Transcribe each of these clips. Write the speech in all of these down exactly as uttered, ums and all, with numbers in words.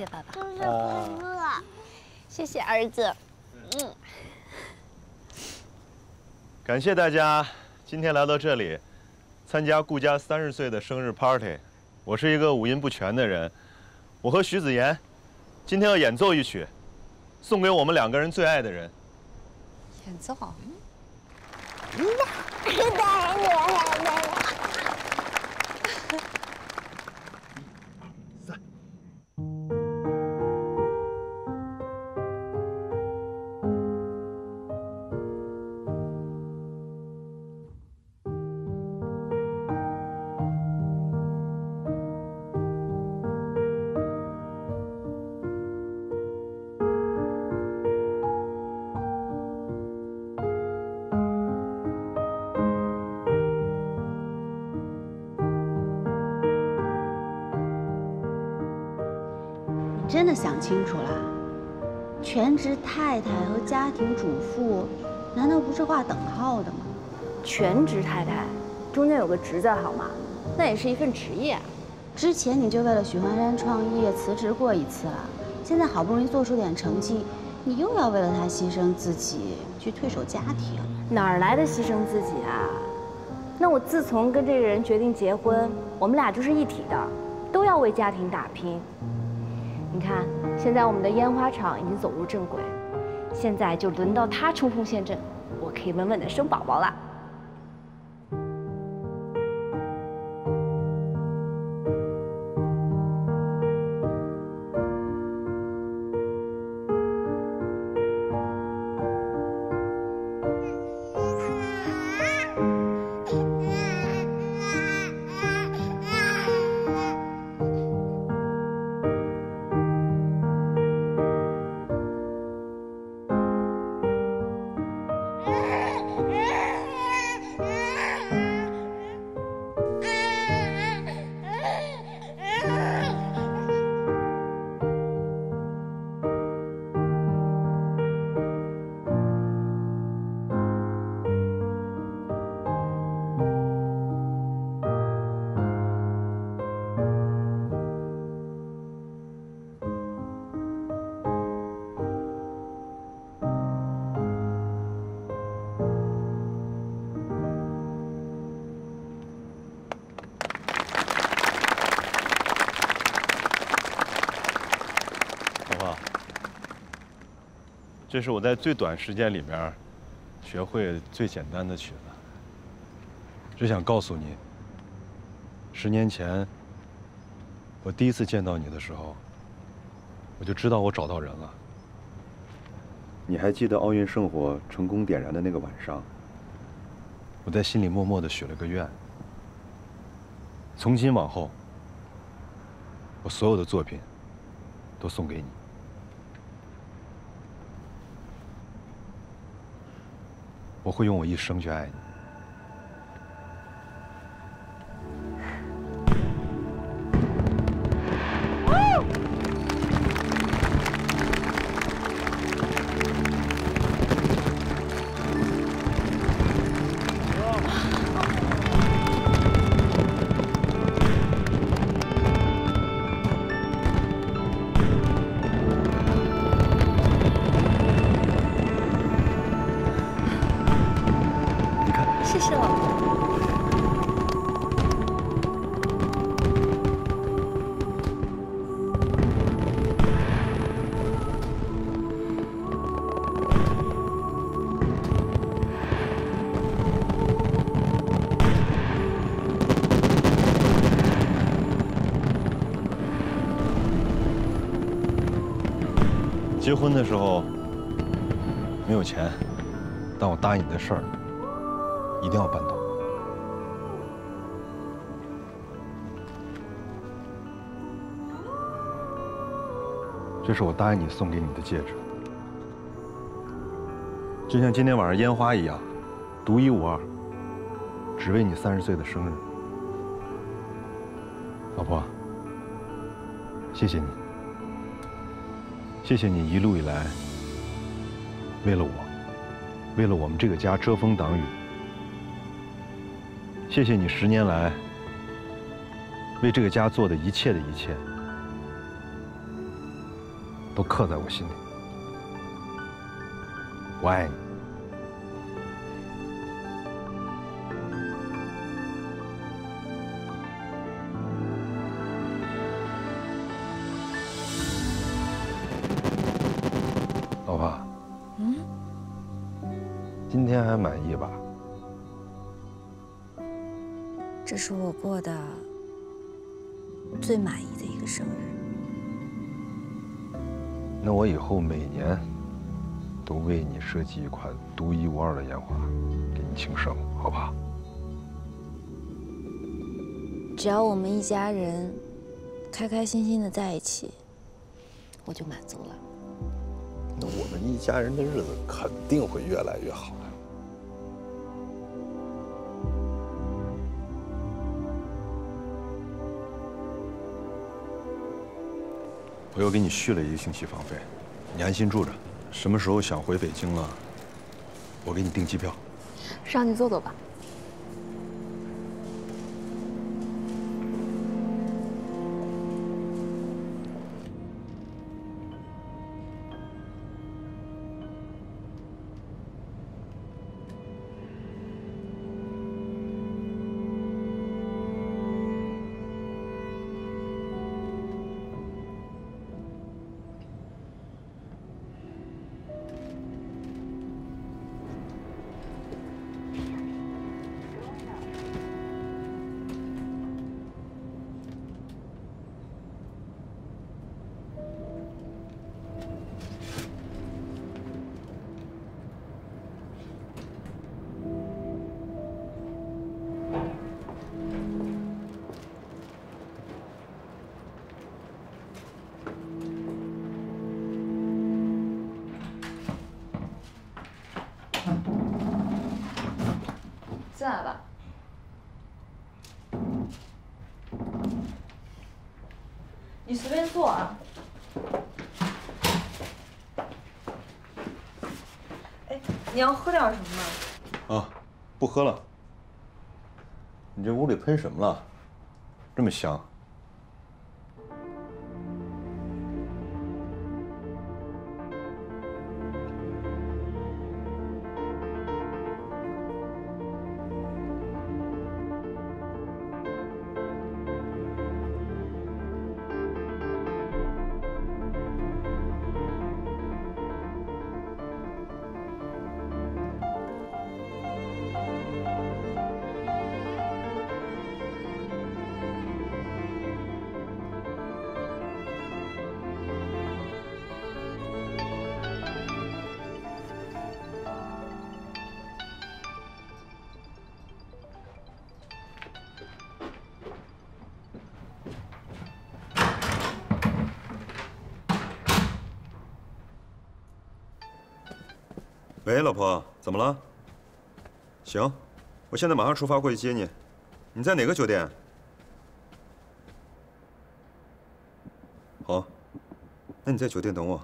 谢爸爸。生日快乐！谢谢儿子。嗯。感谢大家今天来到这里，参加顾家三十岁的生日 party。我是一个五音不全的人，我和徐子言今天要演奏一曲，送给我们两个人最爱的人。演奏。嗯。真的想清楚了，全职太太和家庭主妇，难道不是画等号的吗？全职太太中间有个职在好吗？那也是一份职业啊。之前你就为了许幻山创业辞职过一次了，现在好不容易做出点成绩，你又要为了他牺牲自己，去退守家庭，哪来的牺牲自己啊？那我自从跟这个人决定结婚，我们俩就是一体的，都要为家庭打拼。 你看，现在我们的烟花厂已经走入正轨，现在就轮到他冲锋陷阵，我可以稳稳的生宝宝了。这是我在最短时间里面学会最简单的曲子。只想告诉你，十年前我第一次见到你的时候，我就知道我找到人了。你还记得奥运圣火成功点燃的那个晚上，我在心里默默的许了个愿：从今往后，我所有的作品都送给你。 我会用我一生去爱你。结婚的时候没有钱，但我答应你的事儿一定要办到。这是我答应你送给你的戒指，就像今天晚上烟花一样，独一无二，只为你三十岁的生日。老婆，谢谢你。 谢谢你一路以来，为了我，为了我们这个家遮风挡雨。谢谢你十年来为这个家做的一切的一切。都刻在我心里。我爱你。 今天还满意吧？这是我过的最满意的一个生日。那我以后每年都为你设计一款独一无二的烟花，给你庆生，好不好？只要我们一家人开开心心的在一起，我就满足了。那我们一家人的日子肯定会越来越好。 我又给你续了一个星期房费，你安心住着。什么时候想回北京了，我给你订机票。让你坐坐吧。进来吧。你随便坐啊。哎，你要喝点什么吗？啊，不喝了。你这屋里喷什么了？这么香。 喂，老婆，怎么了？行，我现在马上出发过去接你。你在哪个酒店？好，那你在酒店等我。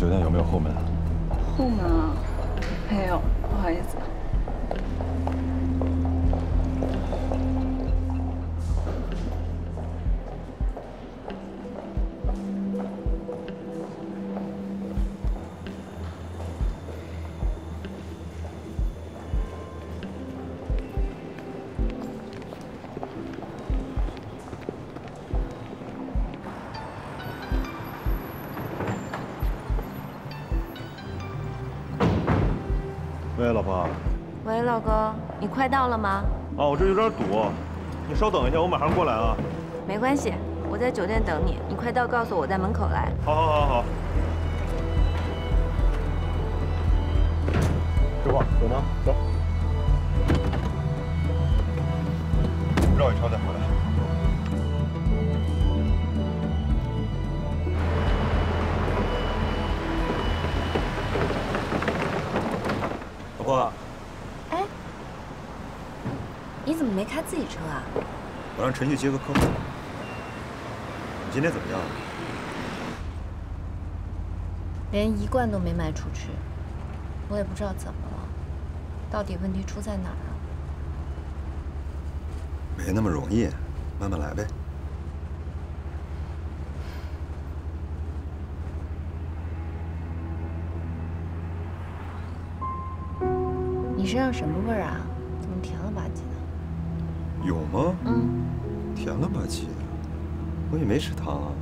酒店有没有后门？后门啊，没有，不好意思。喂，老婆。喂，老公，你快到了吗？啊，我这有点堵，你稍等一下，我马上过来啊。没关系，我在酒店等你，你快到，告诉我，我在门口来。好，好，好，好。师傅，走吗？走。绕一圈再回来。自己车啊？我让陈旭接个客户。你今天怎么样啊？连一罐都没卖出去，我也不知道怎么了，到底问题出在哪儿啊？没那么容易，慢慢来呗。 你身上什么味儿啊？怎么甜了吧唧的？有吗？嗯，甜了吧唧的，我也没吃糖啊。